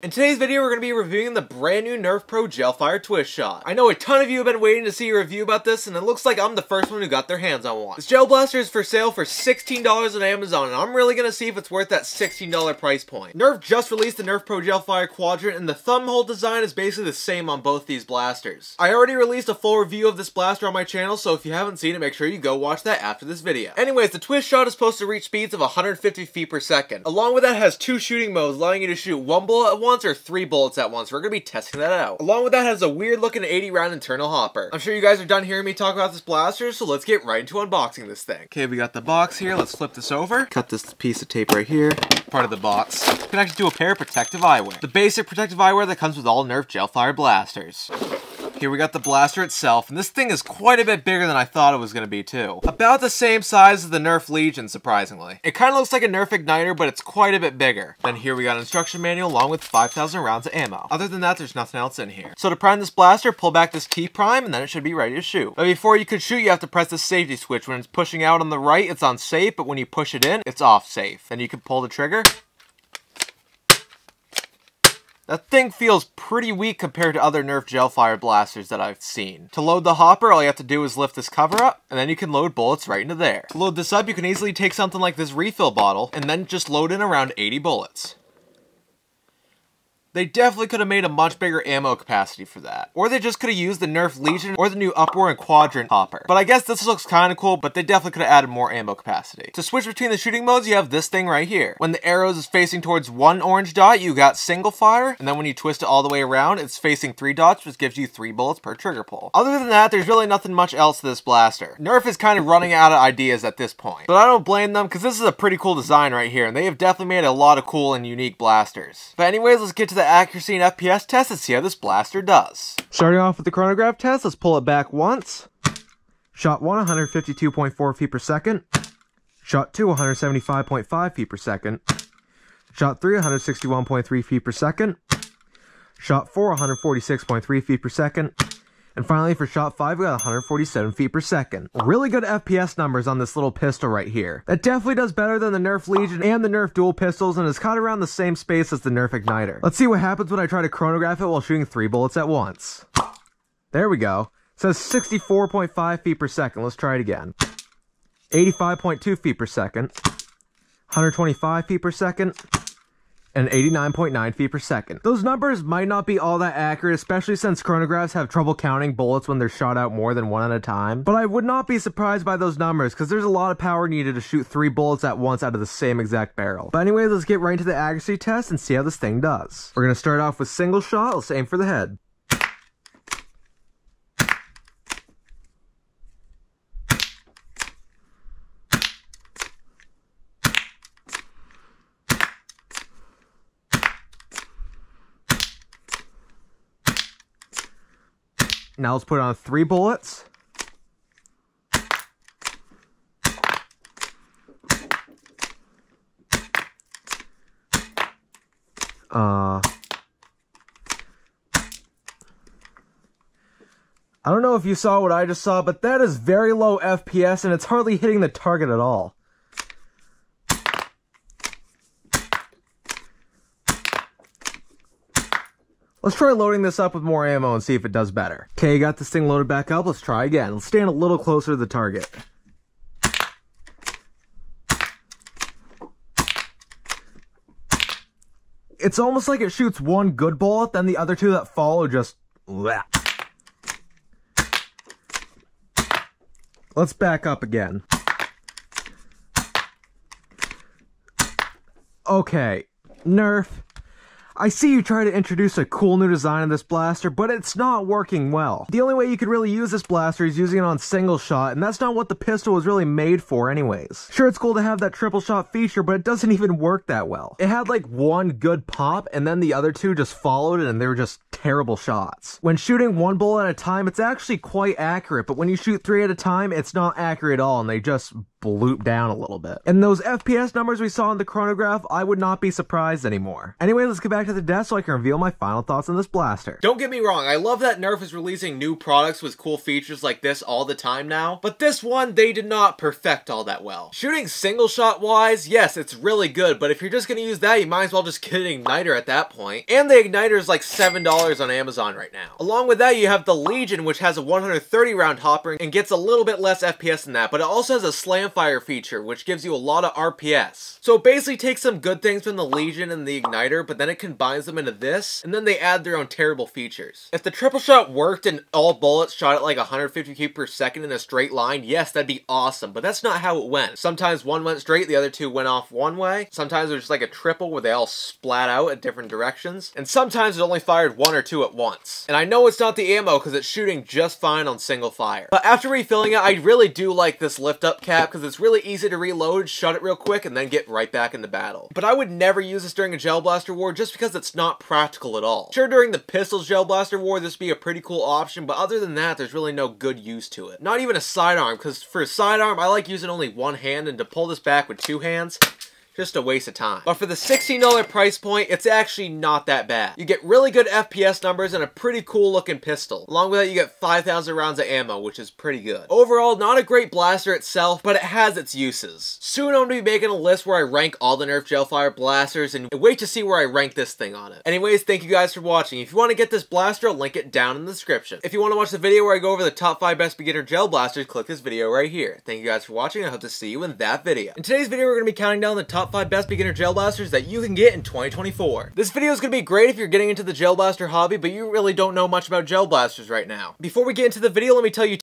In today's video, we're going to be reviewing the brand new Nerf Pro Gelfire Twist Shot. I know a ton of you have been waiting to see a review about this, and it looks like I'm the first one who got their hands on one. This gel blaster is for sale for $16 on Amazon, and I'm really going to see if it's worth that $16 price point. Nerf just released the Nerf Pro Gelfire Quadrant, and the thumbhole design is basically the same on both these blasters. I already released a full review of this blaster on my channel, so if you haven't seen it, make sure you go watch that after this video. Anyways, the Twist Shot is supposed to reach speeds of 150 feet per second. Along with that, it has two shooting modes, allowing you to shoot one bullet at once or three bullets at once. We're gonna be testing that out. Along with that, has a weird looking 80 round internal hopper. I'm sure you guys are done hearing me talk about this blaster, so let's get right into unboxing this thing. Okay, we got the box here. Let's flip this over. Cut this piece of tape right here. Part of the box. You can actually do a pair of protective eyewear. The basic protective eyewear that comes with all Nerf Gelfire blasters. Here we got the blaster itself, and this thing is quite a bit bigger than I thought it was going to be too. About the same size as the Nerf Legion, surprisingly. It kind of looks like a Nerf Igniter, but it's quite a bit bigger. Then here we got an instruction manual along with 5,000 rounds of ammo. Other than that, there's nothing else in here. So to prime this blaster, pull back this T-prime, and then it should be ready to shoot. But before you could shoot, you have to press the safety switch. When it's pushing out on the right, it's on safe, but when you push it in, it's off safe. Then you can pull the trigger. That thing feels pretty weak compared to other Nerf Gelfire blasters that I've seen. To load the hopper, all you have to do is lift this cover up, and then you can load bullets right into there. To load this up, you can easily take something like this refill bottle, and then just load in around 80 bullets. They definitely could have made a much bigger ammo capacity for that. Or they just could have used the Nerf Legion or the new Uproar and Quadrant hopper. But I guess this looks kind of cool, but they definitely could have added more ammo capacity. To switch between the shooting modes, you have this thing right here. When the arrows is facing towards one orange dot, you got single fire. And then when you twist it all the way around, it's facing three dots, which gives you three bullets per trigger pull. Other than that, there's really nothing much else to this blaster. Nerf is kind of running out of ideas at this point. But I don't blame them, because this is a pretty cool design right here. And they have definitely made a lot of cool and unique blasters. But anyways, let's get to the accuracy and FPS test and see how this blaster does. Starting off with the chronograph test, let's pull it back once. Shot 1, 152.4 feet per second. Shot 2, 175.5 feet per second. Shot 3, 161.3 feet per second. Shot 4, 146.3 feet per second. And finally, for shot 5, we got 147 feet per second. Really good FPS numbers on this little pistol right here. That definitely does better than the Nerf Legion and the Nerf Dual Pistols, and is caught around the same space as the Nerf Igniter. Let's see what happens when I try to chronograph it while shooting three bullets at once. There we go. It says 64.5 feet per second. Let's try it again. 85.2 feet per second. 125 feet per second. And 89.9 feet per second. Those numbers might not be all that accurate, especially since chronographs have trouble counting bullets when they're shot out more than one at a time. But I would not be surprised by those numbers, because there's a lot of power needed to shoot three bullets at once out of the same exact barrel. But anyways, let's get right into the accuracy test and see how this thing does. We're going to start off with single shot. Let's aim for the head. Now let's put on three bullets. I don't know if you saw what I just saw, but that is very low FPS and it's hardly hitting the target at all. Let's try loading this up with more ammo and see if it does better. Okay, got this thing loaded back up. Let's try again. Let's stand a little closer to the target. It's almost like it shoots one good bullet, then the other two that follow just... bleh. Let's back up again. Okay, Nerf. I see you try to introduce a cool new design in this blaster, but it's not working well. The only way you could really use this blaster is using it on single shot, and that's not what the pistol was really made for anyways. Sure, it's cool to have that triple shot feature, but it doesn't even work that well. It had like one good pop, and then the other two just followed it, and they were just terrible shots. When shooting one bullet at a time, it's actually quite accurate, but when you shoot three at a time, it's not accurate at all, and they just bloop down a little bit. And those FPS numbers we saw in the chronograph, I would not be surprised anymore. Anyway, let's get back to the desk so I can reveal my final thoughts on this blaster. Don't get me wrong, I love that Nerf is releasing new products with cool features like this all the time now, but this one, they did not perfect all that well. Shooting single shot wise, yes, it's really good, but if you're just gonna use that, you might as well just get an Igniter at that point. And the Igniter is like $7 on Amazon right now. Along with that, you have the Legion, which has a 130 round hopper and gets a little bit less FPS than that, but it also has a slam fire feature, which gives you a lot of RPS. So it basically takes some good things from the Legion and the Igniter, but then it combines them into this, and then they add their own terrible features. If the triple shot worked and all bullets shot at like 150 feet per second in a straight line, yes, that'd be awesome, but that's not how it went. Sometimes one went straight, the other two went off one way. Sometimes there's like a triple where they all splat out at different directions, and sometimes it only fired one or two at once. And I know it's not the ammo because it's shooting just fine on single fire. But after refilling it, I really do like this lift up cap, because it's really easy to reload, shut it real quick, and then get right back in the battle. But I would never use this during a gel blaster war just because it's not practical at all. Sure, during the pistols gel blaster war, this would be a pretty cool option, but other than that, there's really no good use to it. Not even a sidearm, because for a sidearm, I like using only one hand, and to pull this back with two hands, just a waste of time. But for the $16 price point, it's actually not that bad. You get really good FPS numbers and a pretty cool looking pistol. Along with that, you get 5,000 rounds of ammo, which is pretty good. Overall, not a great blaster itself, but it has its uses. Soon I'm gonna be making a list where I rank all the Nerf Gelfire blasters, and wait to see where I rank this thing on it. Anyways, thank you guys for watching. If you wanna get this blaster, I'll link it down in the description. If you wanna watch the video where I go over the top 5 best beginner gel blasters, click this video right here. Thank you guys for watching, I hope to see you in that video. In today's video, we're gonna be counting down the top 5 best beginner gel blasters that you can get in 2024. This video is going to be great if you're getting into the gel blaster hobby, but you really don't know much about gel blasters right now. Before we get into the video, let me tell you